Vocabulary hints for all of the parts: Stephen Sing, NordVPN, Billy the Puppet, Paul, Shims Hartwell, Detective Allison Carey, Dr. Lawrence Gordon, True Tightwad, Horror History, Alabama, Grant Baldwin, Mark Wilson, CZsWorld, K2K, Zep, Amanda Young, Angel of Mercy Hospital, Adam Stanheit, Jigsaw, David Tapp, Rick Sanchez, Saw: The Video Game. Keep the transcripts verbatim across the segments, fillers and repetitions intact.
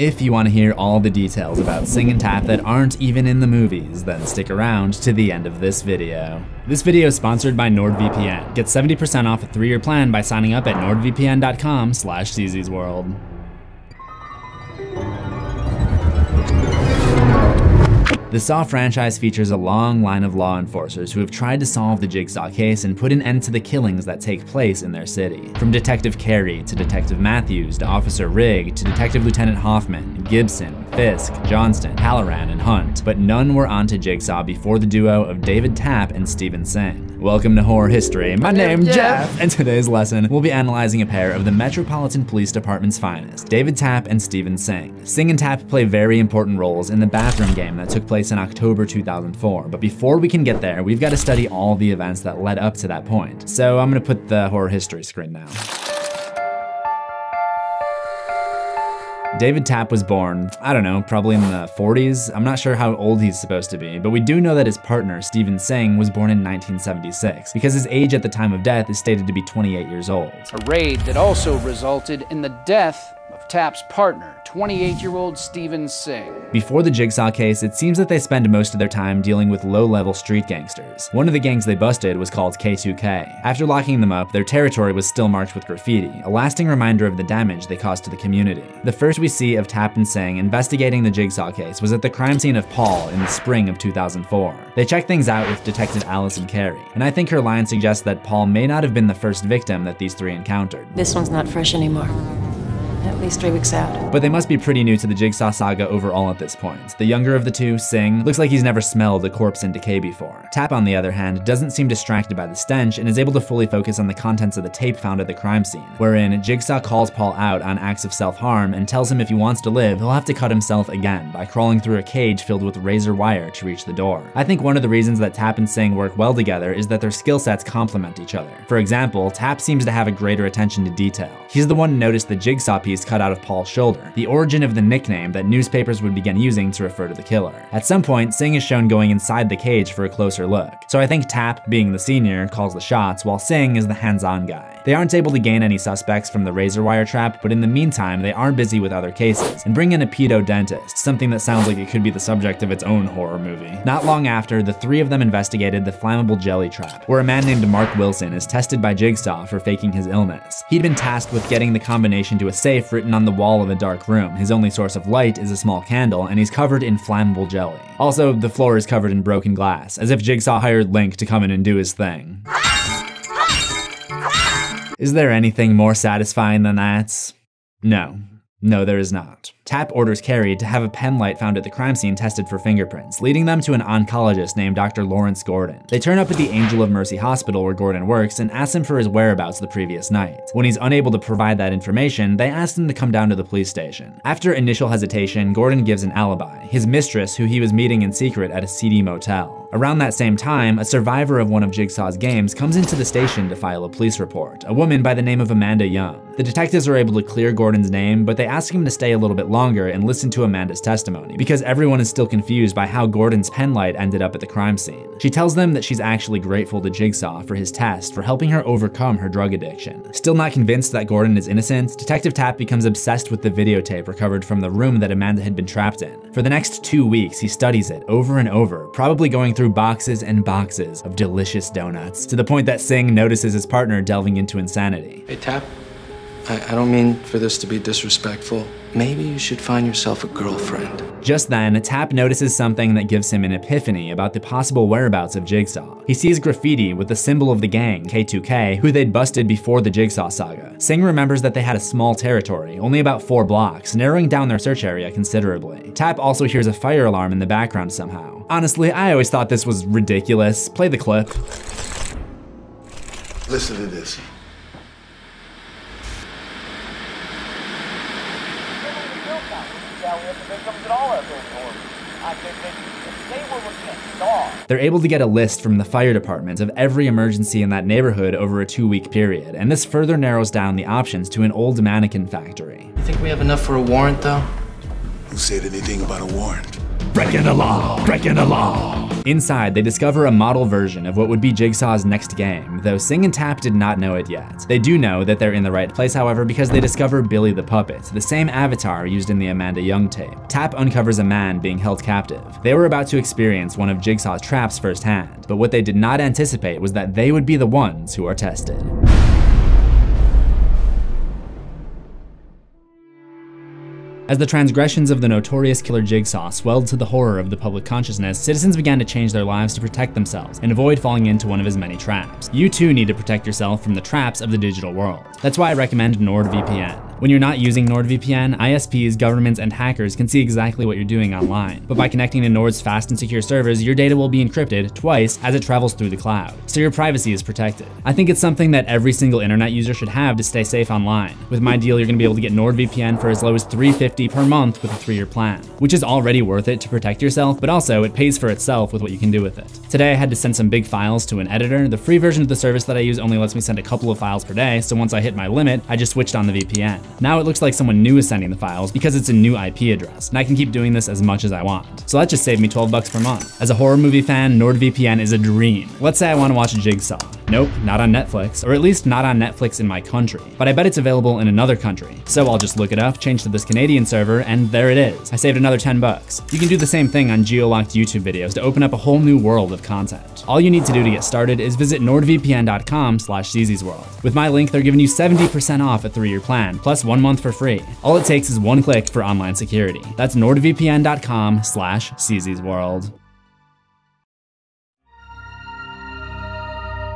If you want to hear all the details about Sing and Tapp that aren't even in the movies, then stick around to the end of this video. This video is sponsored by NordVPN. Get seventy percent off a three-year plan by signing up at nord V P N dot com slash C Z's World. The Saw franchise features a long line of law enforcers who have tried to solve the Jigsaw case and put an end to the killings that take place in their city. From Detective Carey to Detective Matthews to Officer Rigg to Detective Lieutenant Hoffman, Gibson, Fisk, Johnston, Halloran, and Hunt, but none were onto Jigsaw before the duo of David Tapp and Stephen Sing. Welcome to Horror History. My name's Jeff. Jeff, and today's lesson we'll be analyzing a pair of the Metropolitan Police Department's finest, David Tapp and Stephen Sing. Sing and Tapp play very important roles in the bathroom game that took place in October two thousand four, but before we can get there, we've got to study all the events that led up to that point. So I'm gonna put the horror history screen now. David Tapp was born, I don't know, probably in the forties. I'm not sure how old he's supposed to be, but we do know that his partner, Stephen Sing, was born in nineteen seventy-six, because his age at the time of death is stated to be twenty-eight years old. A raid that also resulted in the death of Tapp's partner, twenty-eight-year-old Stephen Sing. Before the Jigsaw case, it seems that they spend most of their time dealing with low-level street gangsters. One of the gangs they busted was called K two K. After locking them up, their territory was still marked with graffiti, a lasting reminder of the damage they caused to the community. The first we see of Tapp and Sing investigating the Jigsaw case was at the crime scene of Paul in the spring of two thousand four. They check things out with Detective Allison Carey, and I think her line suggests that Paul may not have been the first victim that these three encountered. This one's not fresh anymore. At least three weeks out. But they must be pretty new to the Jigsaw saga overall at this point. The younger of the two, Sing, looks like he's never smelled a corpse in decay before. Tapp, on the other hand, doesn't seem distracted by the stench and is able to fully focus on the contents of the tape found at the crime scene, wherein Jigsaw calls Paul out on acts of self-harm and tells him if he wants to live, he'll have to cut himself again by crawling through a cage filled with razor wire to reach the door. I think one of the reasons that Tapp and Sing work well together is that their skill sets complement each other. For example, Tapp seems to have a greater attention to detail. He's the one who noticed the Jigsaw piece cut out of Paul's shoulder, the origin of the nickname that newspapers would begin using to refer to the killer. At some point, Sing is shown going inside the cage for a closer look, so I think Tapp, being the senior, calls the shots, while Sing is the hands-on guy. They aren't able to gain any suspects from the razor wire trap, but in the meantime, they are busy with other cases, and bring in a pedo dentist, something that sounds like it could be the subject of its own horror movie. Not long after, the three of them investigated the flammable jelly trap, where a man named Mark Wilson is tested by Jigsaw for faking his illness. He'd been tasked with getting the combination to a safe written on the wall of a dark room. His only source of light is a small candle, and he's covered in flammable jelly. Also, the floor is covered in broken glass, as if Jigsaw hired Link to come in and do his thing. Is there anything more satisfying than that? No. No, there is not. Tapp orders Carey to have a pen light found at the crime scene tested for fingerprints, leading them to an oncologist named Doctor Lawrence Gordon. They turn up at the Angel of Mercy Hospital where Gordon works and ask him for his whereabouts the previous night. When he's unable to provide that information, they ask him to come down to the police station. After initial hesitation, Gordon gives an alibi, his mistress who he was meeting in secret at a seedy motel. Around that same time, a survivor of one of Jigsaw's games comes into the station to file a police report, a woman by the name of Amanda Young. The detectives are able to clear Gordon's name, but they ask him to stay a little bit longer and listen to Amanda's testimony, because everyone is still confused by how Gordon's penlight ended up at the crime scene. She tells them that she's actually grateful to Jigsaw for his test for helping her overcome her drug addiction. Still not convinced that Gordon is innocent, Detective Tapp becomes obsessed with the videotape recovered from the room that Amanda had been trapped in. For the next two weeks, he studies it over and over, probably going through through boxes and boxes of delicious donuts, to the point that Sing notices his partner delving into insanity. Hey, Tapp, I, I don't mean for this to be disrespectful. Maybe you should find yourself a girlfriend. Just then, Tapp notices something that gives him an epiphany about the possible whereabouts of Jigsaw. He sees graffiti with the symbol of the gang, K two K, who they'd busted before the Jigsaw saga. Sing remembers that they had a small territory, only about four blocks, narrowing down their search area considerably. Tapp also hears a fire alarm in the background somehow. Honestly, I always thought this was ridiculous. Play the clip. Listen to this. They're able to get a list from the fire department of every emergency in that neighborhood over a two-week period, and this further narrows down the options to an old mannequin factory. You think we have enough for a warrant, though? Who said anything about a warrant? Breaking the law, breaking the law. Inside, they discover a model version of what would be Jigsaw's next game, though Sing and Tapp did not know it yet. They do know that they're in the right place, however, because they discover Billy the Puppet, the same avatar used in the Amanda Young tape. Tapp uncovers a man being held captive. They were about to experience one of Jigsaw's traps firsthand, but what they did not anticipate was that they would be the ones who are tested. As the transgressions of the notorious killer Jigsaw swelled to the horror of the public consciousness, citizens began to change their lives to protect themselves and avoid falling into one of his many traps. You too need to protect yourself from the traps of the digital world. That's why I recommend NordVPN. When you're not using NordVPN, I S Ps, governments, and hackers can see exactly what you're doing online. But by connecting to Nord's fast and secure servers, your data will be encrypted twice as it travels through the cloud, so your privacy is protected. I think it's something that every single internet user should have to stay safe online. With my deal, you're gonna be able to get NordVPN for as low as three hundred fifty dollars per month with a three-year plan, which is already worth it to protect yourself, but also it pays for itself with what you can do with it. Today, I had to send some big files to an editor. The free version of the service that I use only lets me send a couple of files per day, so once I hit my limit, I just switched on the V P N. Now it looks like someone new is sending the files because it's a new I P address, and I can keep doing this as much as I want. So that just saved me twelve bucks per month. As a horror movie fan, NordVPN is a dream. Let's say I want to watch Jigsaw. Nope, not on Netflix, or at least not on Netflix in my country. But I bet it's available in another country. So I'll just look it up, change to this Canadian server, and there it is. I saved another ten bucks. You can do the same thing on geo-locked YouTube videos to open up a whole new world of content. All you need to do to get started is visit nord v p n dot com slash c z's world. With my link, they're giving you seventy percent off a three-year plan, plus one month for free. All it takes is one click for online security. That's nord v p n dot com slash c z's world.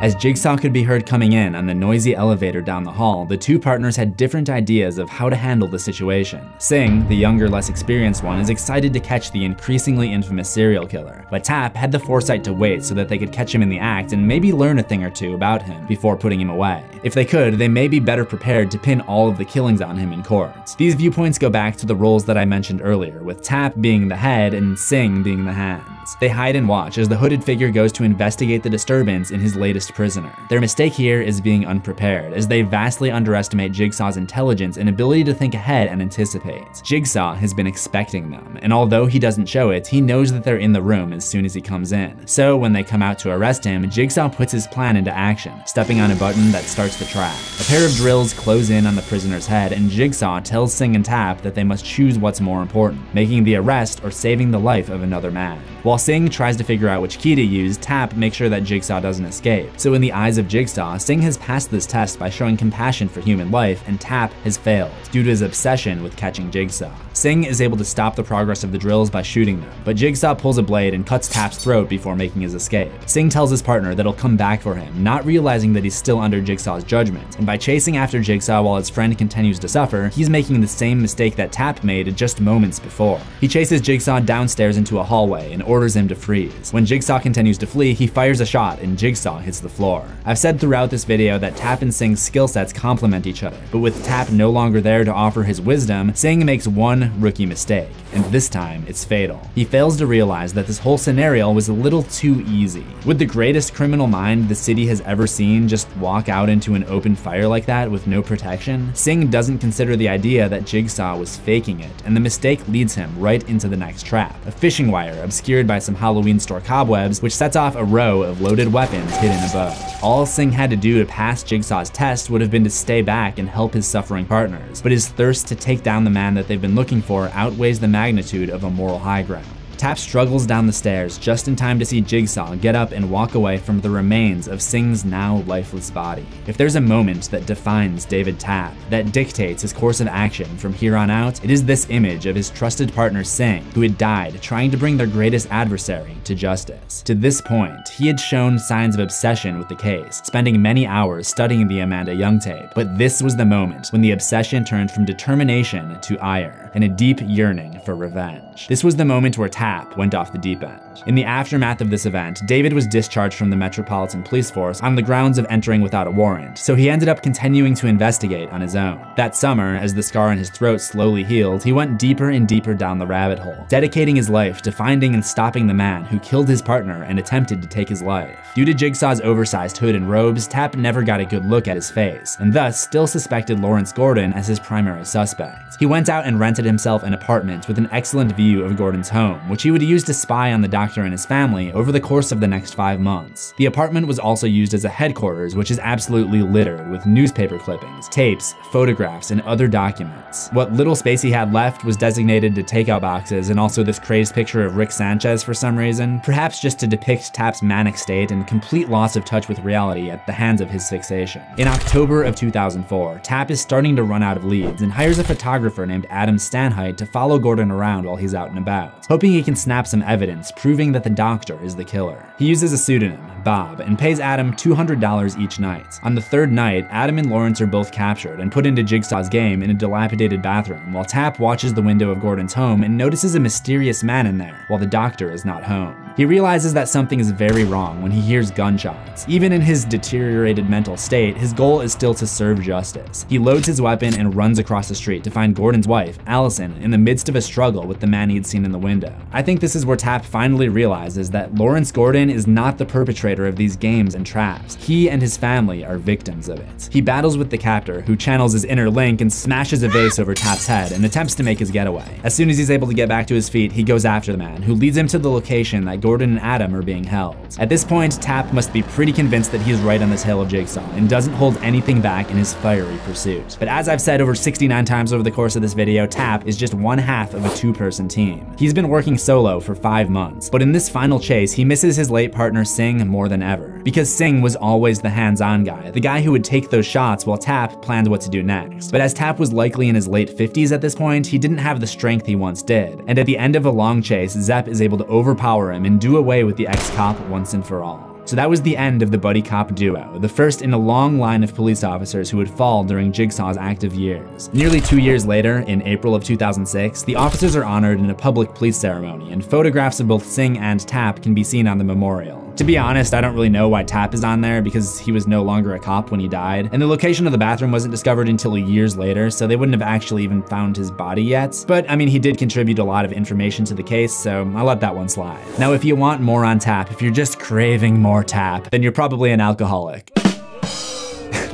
As Jigsaw could be heard coming in on the noisy elevator down the hall, the two partners had different ideas of how to handle the situation. Sing, the younger, less experienced one, is excited to catch the increasingly infamous serial killer, but Tapp had the foresight to wait so that they could catch him in the act and maybe learn a thing or two about him before putting him away. If they could, they may be better prepared to pin all of the killings on him in court. These viewpoints go back to the roles that I mentioned earlier, with Tapp being the head and Sing being the hands. They hide and watch as the hooded figure goes to investigate the disturbance in his latest prisoner. Their mistake here is being unprepared, as they vastly underestimate Jigsaw's intelligence and ability to think ahead and anticipate. Jigsaw has been expecting them, and although he doesn't show it, he knows that they're in the room as soon as he comes in. So when they come out to arrest him, Jigsaw puts his plan into action, stepping on a button that starts the trap. A pair of drills close in on the prisoner's head, and Jigsaw tells Sing and Tapp that they must choose what's more important, making the arrest or saving the life of another man. While Sing tries to figure out which key to use, Tapp makes sure that Jigsaw doesn't escape. So in the eyes of Jigsaw, Sing has passed this test by showing compassion for human life, and Tapp has failed due to his obsession with catching Jigsaw. Sing is able to stop the progress of the drills by shooting them, but Jigsaw pulls a blade and cuts Tapp's throat before making his escape. Sing tells his partner that he'll come back for him, not realizing that he's still under Jigsaw's judgment, and by chasing after Jigsaw while his friend continues to suffer, he's making the same mistake that Tapp made just moments before. He chases Jigsaw downstairs into a hallway and orders him to freeze. When Jigsaw continues to flee, he fires a shot and Jigsaw hits the floor. I've said throughout this video that Tapp and Sing's skill sets complement each other, but with Tapp no longer there to offer his wisdom, Sing makes one rookie mistake, and this time it's fatal. He fails to realize that this whole scenario was a little too easy. Would the greatest criminal mind the city has ever seen just walk out into an open fire like that with no protection? Sing doesn't consider the idea that Jigsaw was faking it, and the mistake leads him right into the next trap, a fishing wire obscured by some Halloween store cobwebs, which sets off a row of loaded weapons hidden above. All Sing had to do to pass Jigsaw's test would have been to stay back and help his suffering partners, but his thirst to take down the man that they've been looking for outweighs the magnitude of a moral high ground. Tapp struggles down the stairs just in time to see Jigsaw get up and walk away from the remains of Sing's now lifeless body. If there's a moment that defines David Tapp, that dictates his course of action from here on out, it is this image of his trusted partner Sing, who had died trying to bring their greatest adversary to justice. To this point, he had shown signs of obsession with the case, spending many hours studying the Amanda Young tape, but this was the moment when the obsession turned from determination to ire and a deep yearning for revenge. This was the moment where Tapp went off the deep end. In the aftermath of this event, David was discharged from the Metropolitan Police Force on the grounds of entering without a warrant, so he ended up continuing to investigate on his own. That summer, as the scar on his throat slowly healed, he went deeper and deeper down the rabbit hole, dedicating his life to finding and stopping the man who killed his partner and attempted to take his life. Due to Jigsaw's oversized hood and robes, Tapp never got a good look at his face, and thus still suspected Lawrence Gordon as his primary suspect. He went out and rented himself an apartment with an excellent view of Gordon's home, which which he would use to spy on the doctor and his family over the course of the next five months. The apartment was also used as a headquarters, which is absolutely littered with newspaper clippings, tapes, photographs, and other documents. What little space he had left was designated to takeout boxes and also this crazed picture of Rick Sanchez for some reason, perhaps just to depict Tapp's manic state and complete loss of touch with reality at the hands of his fixation. In October of two thousand four, Tapp is starting to run out of leads and hires a photographer named Adam Stanheit to follow Gordon around while he's out and about, hoping he can snap some evidence proving that the doctor is the killer. He uses a pseudonym, Bob, and pays Adam two hundred dollars each night. On the third night, Adam and Lawrence are both captured and put into Jigsaw's game in a dilapidated bathroom while Tapp watches the window of Gordon's home and notices a mysterious man in there while the doctor is not home. He realizes that something is very wrong when he hears gunshots. Even in his deteriorated mental state, his goal is still to serve justice. He loads his weapon and runs across the street to find Gordon's wife, Allison, in the midst of a struggle with the man he'd seen in the window. I think this is where Tapp finally realizes that Lawrence Gordon is not the perpetrator of these games and traps. He and his family are victims of it. He battles with the captor, who channels his inner Link and smashes a vase over Tapp's head and attempts to make his getaway. As soon as he's able to get back to his feet, he goes after the man, who leads him to the location that Gordon and Adam are being held. At this point, Tapp must be pretty convinced that he's right on the tail of Jigsaw and doesn't hold anything back in his fiery pursuit. But as I've said over sixty-nine times over the course of this video, Tapp is just one half of a two-person team. He's been working solo for five months, but in this final chase, he misses his late partner Sing more than ever, because Singh was always the hands-on guy, the guy who would take those shots while Tapp planned what to do next. But as Tapp was likely in his late fifties at this point, he didn't have the strength he once did, and at the end of a long chase, Zep is able to overpower him and do away with the ex-cop once and for all. So that was the end of the buddy cop duo, the first in a long line of police officers who would fall during Jigsaw's active years. Nearly two years later, in April of two thousand six, the officers are honored in a public police ceremony, and photographs of both Singh and Tapp can be seen on the memorial. To be honest, I don't really know why Tapp is on there, because he was no longer a cop when he died, and the location of the bathroom wasn't discovered until years later, so they wouldn't have actually even found his body yet. But I mean, he did contribute a lot of information to the case, so I'll let that one slide. Now, if you want more on Tapp, if you're just craving more Tapp, then you're probably an alcoholic.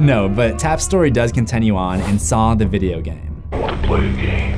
No, but Tapp's story does continue on in Saw the video game. I want to play a game.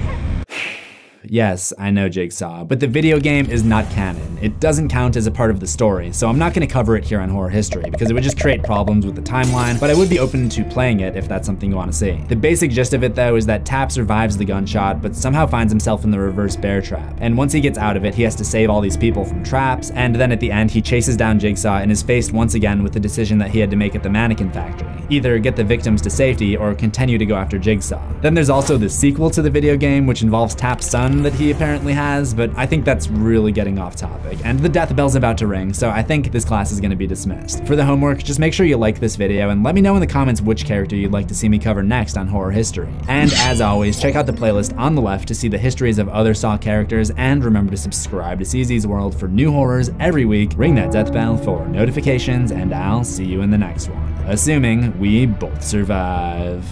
Yes, I know, Jigsaw, but the video game is not canon. It doesn't count as a part of the story, so I'm not going to cover it here on Horror History because it would just create problems with the timeline, but I would be open to playing it if that's something you want to see. The basic gist of it, though, is that Tapp survives the gunshot, but somehow finds himself in the reverse bear trap, and once he gets out of it, he has to save all these people from traps, and then at the end, he chases down Jigsaw and is faced once again with the decision that he had to make at the mannequin factory. Either get the victims to safety or continue to go after Jigsaw. Then there's also the sequel to the video game, which involves Tapp's son that he apparently has, but I think that's really getting off topic, and the death bell's about to ring, so I think this class is going to be dismissed. For the homework, just make sure you like this video, and let me know in the comments which character you'd like to see me cover next on Horror History. And as always, check out the playlist on the left to see the histories of other Saw characters, and remember to subscribe to CZsWorld for new horrors every week, ring that death bell for notifications, and I'll see you in the next one. Assuming we both survive.